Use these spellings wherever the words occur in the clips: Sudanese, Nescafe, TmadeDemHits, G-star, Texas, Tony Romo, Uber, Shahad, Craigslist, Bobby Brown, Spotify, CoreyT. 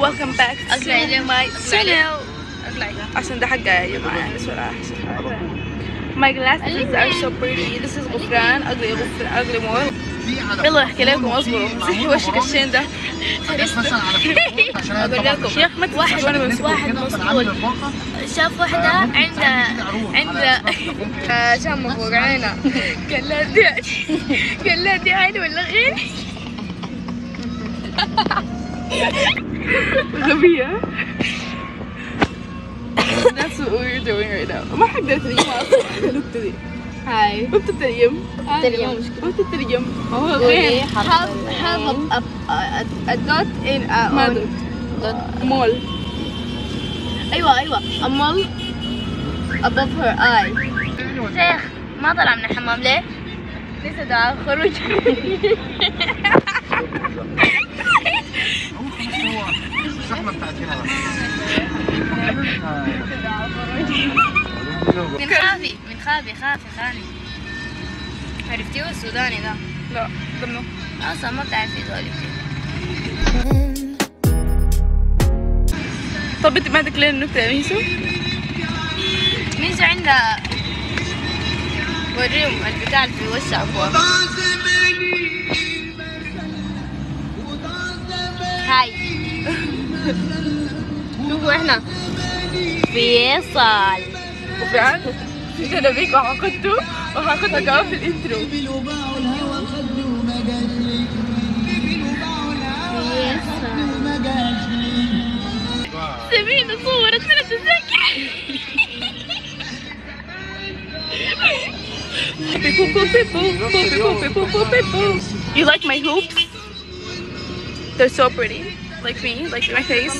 Welcome back again to my channel. عشان ده حاجة يا جماعة My glasses are so pretty. This is غفران ugly more. يلا احكي لكم اصبروا مسحي وشك الشين ده. اقول لكم يا اخي ما تسحي وانا بمسك واحد مسحول شاف واحدة عندها شاف مفوق عينها قال لها دي عيني ولا غيري غبية. That's what we're doing right now. ما حقدر أترجم أصلاً. لو بتدي. هاي. بتترجم. ترجم. بتترجم. هو غير. Have a dot in a mall. أيوة. A mall above her eye. شيخ ما طلع من الحمام ليه؟ لسه ده خروج. الزحمة بتاعت هنا من خافي من خاني عرفتيه السوداني ده؟ لا ضمنه اصلا ما بتعرفيه دولي طب انت ما عندك ليه النكتة يا ميسو؟ ميسو عندها وريهم البتاع اللي في وش عفوا هاي شوفوا احنا فيصل وفعلا في شنبيك وحقدته كمان في الانترو فيصل سمينة صورت انا تذاكر You like my hoops? They're so pretty Like me, like my face.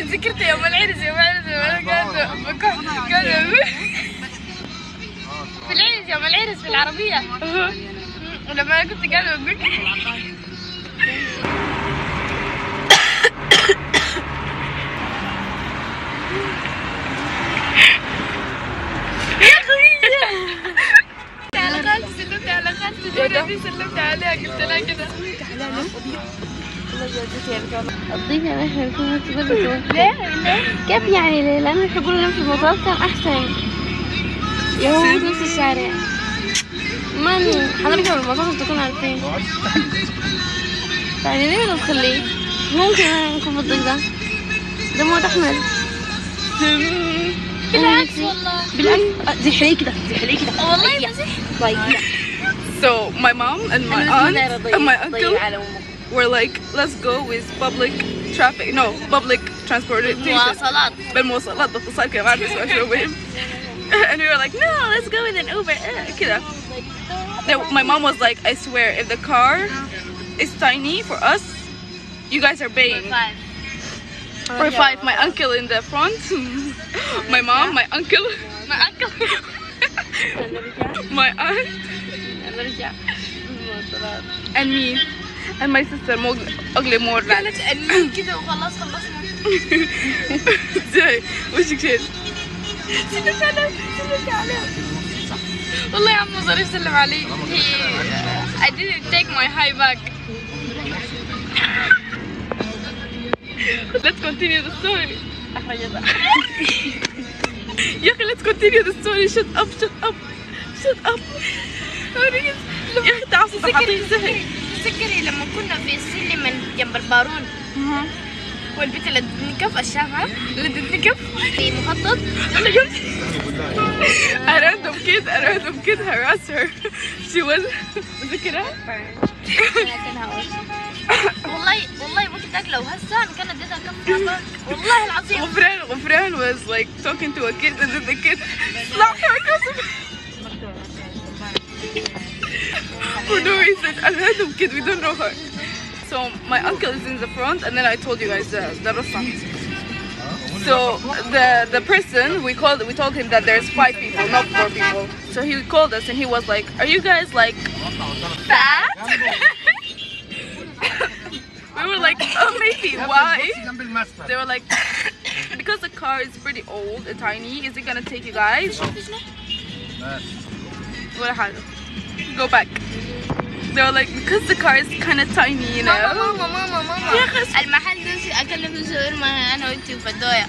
ذكرت يوم العرس يوم العرس في العربية. ولما كنت قاعدة بقول سلمت عليها قلت لها كده سلمت عليها ليه؟ كيف يعني ليه؟ لأنه يحبون لهم في المطار كان أحسن يا هو نفس الشارع من حضرتك بالمطار عشان تكونوا عارفين يعني ليه ما تخليه؟ ممكن نكون في الضيق ده موت أحمد بالعكس والله بالعكس زحليه كده والله مزح So my mom and my aunt and my uncle were like, let's go with public traffic, no, public transportation. And we were like, no, let's go with an Uber. My mom was like, I swear, if the car is tiny for us, you guys are paying. For five, my uncle in the front, my mom, my uncle, my aunt. And me and my sister ugly more قالت and me كده وخلاص خلصنا ازاي وشك شيل سلمت عليها والله يا عم ظريف سلم علي I didn't take my high back Let's continue the story يا اخي let's continue the story shut up يا اختي تذكري لما كنا في السلم جنب البارون والبنت اللي ادتني كف الشافعة اللي ادتني كف في مخطط I random kid harassed her she was متذكرها؟ والله ما كنت لو هسه انا كان اديتها كف مرة والله العظيم. غفران was like talking to a kid and then the kid slapped her across the face. For no reason. A random kid, we don't know her. So my uncle is in the front and then I told you guys the restaurant. So the person we told him that there's 5 people, not 4 people. So he called us and he was like, "Are you guys like fat?" We were like, "Oh, maybe." Why? They were like, "Because the car is pretty old and tiny. Is it gonna take you guys?" Go back. They were like, because the car is kind of tiny, you know. Mama. المحل نسي أكلنا في شاورما أنا وأنتي وفدايا.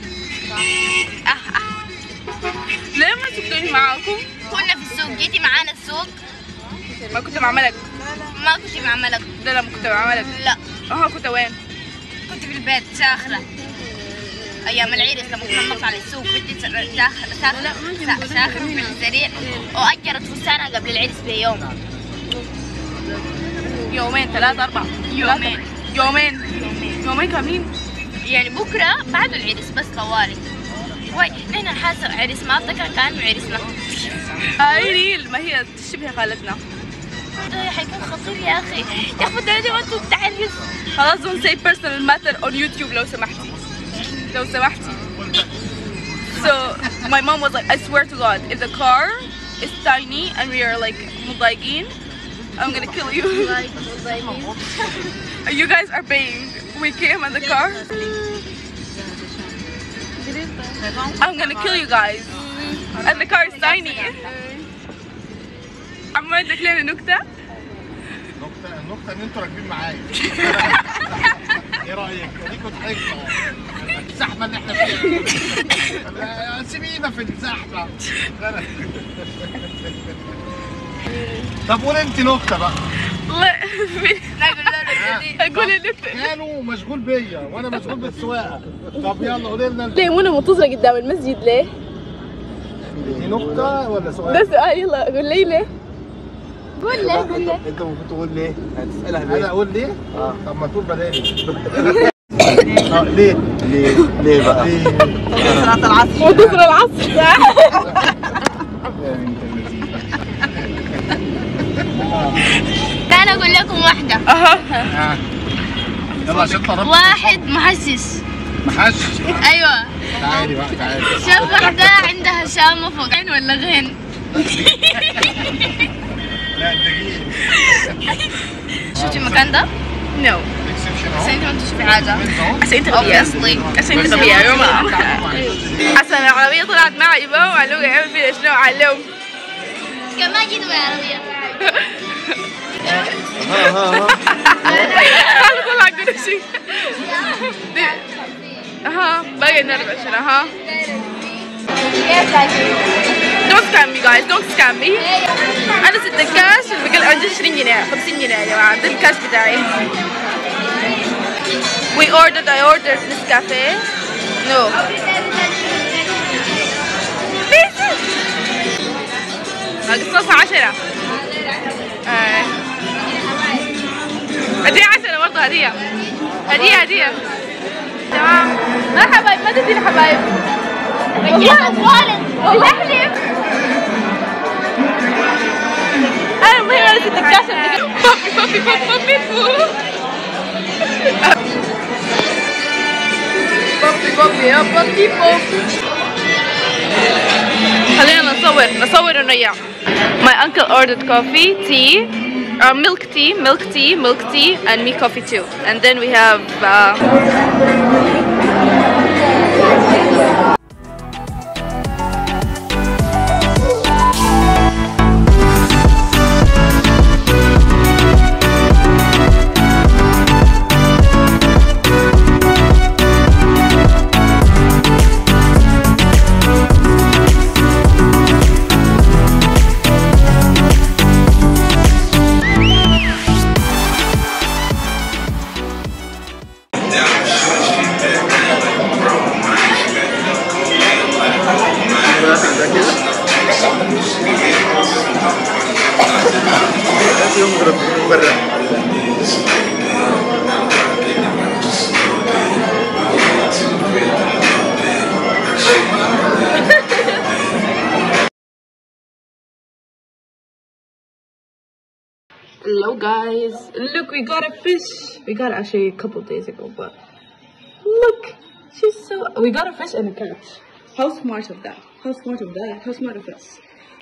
ليه ما تكوني معاكم؟ كنا في السوق، جيتي معانا السوق. ما كنت مع ملك. ما كنت مع ملك. لا ما كنت مع ملك. لا. كنت وين؟ كنت في البيت شاخرة. أيام العيد لما كنا نطلع للسوق بدي شاخرة في السريع وأجرت فستانها قبل العيد بيوم. يومين 3 4 يومين كاملين يعني بكره بعد العرس بس طوالي احنا حاسه عرس ما افتكر كانه عرسنا هاي ريل ما هي تشبه خالتنا ده حيكون خطير يا اخي يا فدادي وانتوا بتعرس خلاص don't say personal matter on YouTube لو سمحتي so my mom was like I swear to God if the car is tiny and we are like مضايقين I'm gonna kill you. You guys are paying. We came in the car. I'm gonna kill you guys. And the car is tiny. عم عندك لنا نكتة إن أنتوا راكبين معايا. إيه رأيك؟ أديكوا تحكوا. الزحمة اللي إحنا فيها. سيبينا في الزحمة. طب قولي انت نكته بقى. لا اقول النكته. كانوا مشغول بيا وانا مشغول بالسواقه. طب يلا قولي لنا ليه وانا منتظره قدام المسجد ليه؟ دي نكته ولا سؤال؟ ده سؤال يلا قول لي ليه؟ قول لي انت المفروض تقول ليه؟ هتسالها ليه؟ انا اقول ليه؟ طب ما تقول بلاش. ليه؟ ليه بقى؟ وتسرع العصر. أنا أقول لكم واحدة. يلا شطة. واحد محشش. أيوة. تعالي. شوف واحدة عندها شامة فوق عين ولا غين. لا دقيقة. شفتي المكان ده؟ نو. عشان أنت ما تشوفي حاجة. عشان أنت غبية يا ماما. عشان العربية طلعت معي بقى وعلوقة يعمل فيها شنو علوم. كمان جيت بالعربية. Don't scam me guys, don't scam me. أنا 6 كاش البقل عندي 20 جنيه 50 جنيه يا جماعة ده الكاش بتاعي. I ordered Nescafe. No. قصصها 10. اديها 10 برضه هدية تمام. لا حبايب ما تديني حبايب والله احلف. انا المهم انا 6 كاش بابي بابي. خلينا نصور ونريح. My uncle ordered coffee, tea, milk tea, and me coffee too. And then we have. Gracias. Hello guys, look, we got a fish. We got it actually a couple days ago, but look, we got a fish and a catch. How smart of that, how smart of that, how smart of us.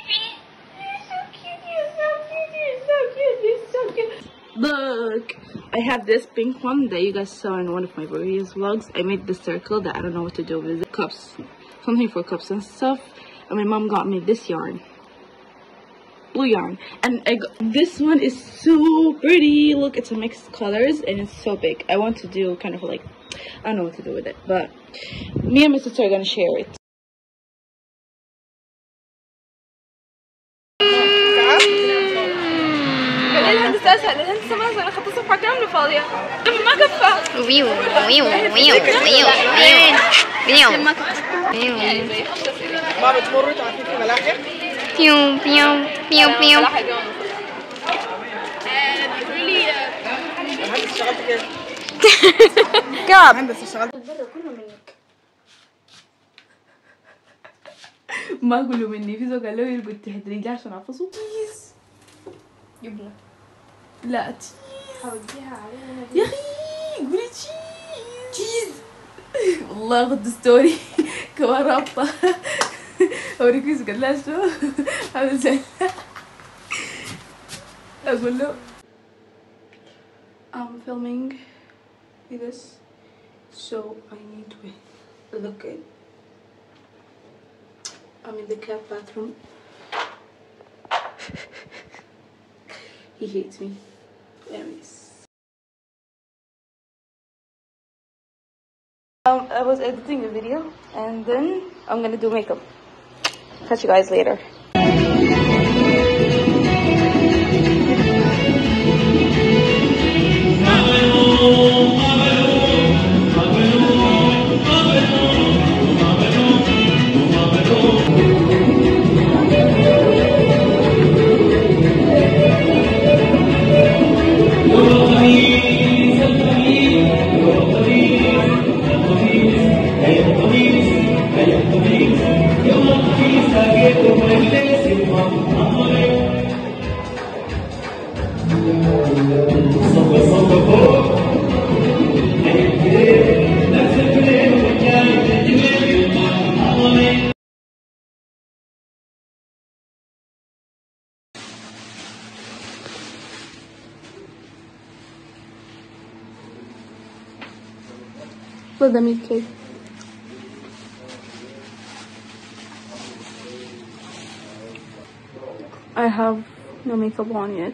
You're so cute, you're so cute, you're so cute, you're so cute. Look, I have this pink one that you guys saw in one of my previous vlogs. I made this circle that I don't know what to do with it. Cups, something for cups and stuff. And my mom got me this yarn. Blue yarn, and I got, this one is so pretty. Look, it's a mixed colors and it's so big. I want to do kind of like, I don't know what to do with it, but me and my sister are gonna share it. Pew, pew, pew, pew. ما قالوا مني فيزو قالوا لي قلت هدري لي عشان اعفصوا تيز جبنه لا تيز حوديها عليها يا اخي قولي تيز والله غد ستوري كوارابطه اوريك فيزو قال لها شو عامل زي اقول له I'm filming this so I need to look in. I'm in the cat bathroom. He hates me. Anyways. I was editing a video and then I'm gonna do makeup. Catch you guys later. Look at me, kid. I have no makeup on yet.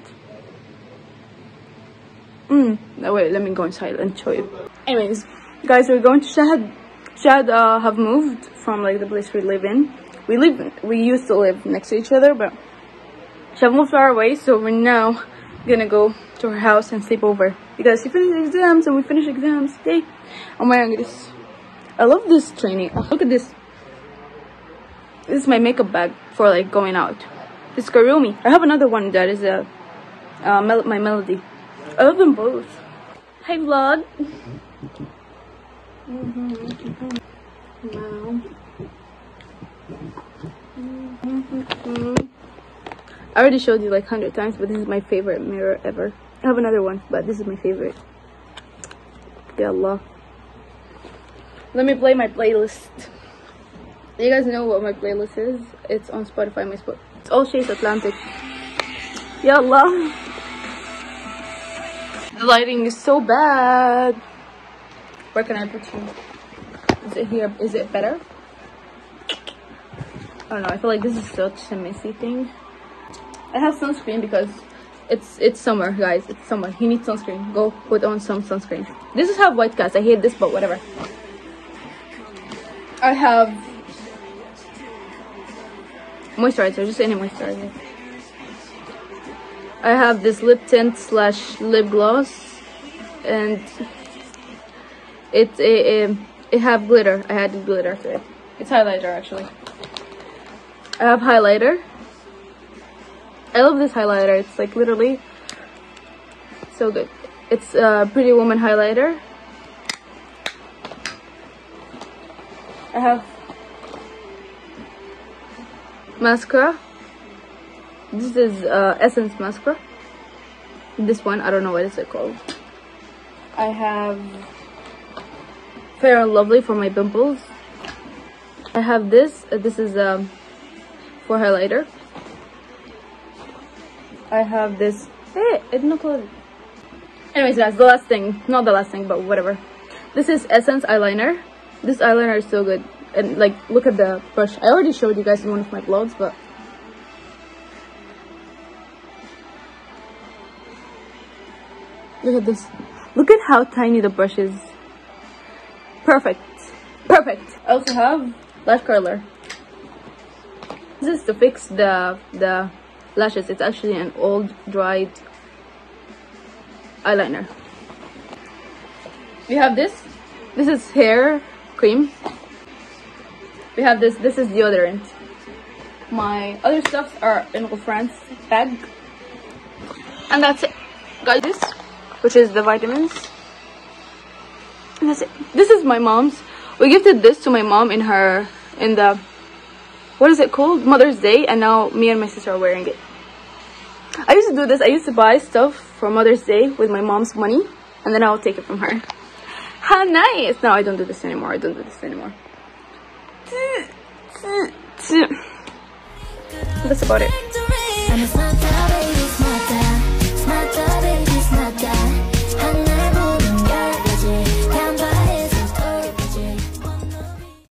No, wait, let me go inside and show you. Anyways, guys, we're going to Shahad. Shahad have moved from like the place we live in. We used to live next to each other, but Shahad moved far away, so we're now gonna go to her house and sleep over because she finished exams and we finished exams today. Oh my goodness, I love this training. Look at this. This is my makeup bag for like going out. It's Karumi. I have another one that is my Melody. I love them both. Hi vlog. I already showed you like 100 times, but this is my favorite mirror ever. I have another one, but this is my favorite. Ya Allah. Let me play my playlist. You guys know what my playlist is? It's on Spotify. It's all Shades Atlantic. Ya Allah. The lighting is so bad. Where can I put you? Is it here? Is it better? I don't know. I feel like this is such a messy thing. I have sunscreen because it's summer, guys. It's summer. You need sunscreen. Go put on some sunscreen. This is how white cats. I hate this, but whatever. I have moisturizer, just any moisturizer. I have this lip tint slash lip gloss, and it have glitter. I added glitter to it. It's highlighter actually. I have highlighter. I love this highlighter. It's like literally so good. It's a Pretty Woman highlighter. I have mascara. This is Essence mascara. this one. I don't know what is it called. I have Fair and Lovely for my pimples. I have this. This is for highlighter. I have this. Hey, it's not called. Anyways, guys, the last thing. Not the last thing, but whatever. This is Essence eyeliner. This eyeliner is so good. And like, look at the brush. I already showed you guys in one of my vlogs, but look at this. Look at how tiny the brush is. Perfect. Perfect. I also have lash curler. This is to fix the lashes. It's actually an old dried eyeliner. We have this. This is hair cream. We have this. This is deodorant. My other stuff are in France bag. And that's it. Guys, this, which is the vitamins. And that's it. This is my mom's. We gifted this to my mom in the what is it called? Mother's Day, and now me and my sister are wearing it. I used to do this. I used to buy stuff for Mother's Day with my mom's money, and then I would take it from her. How nice! No, I don't do this anymore. I don't do this anymore. That's about it.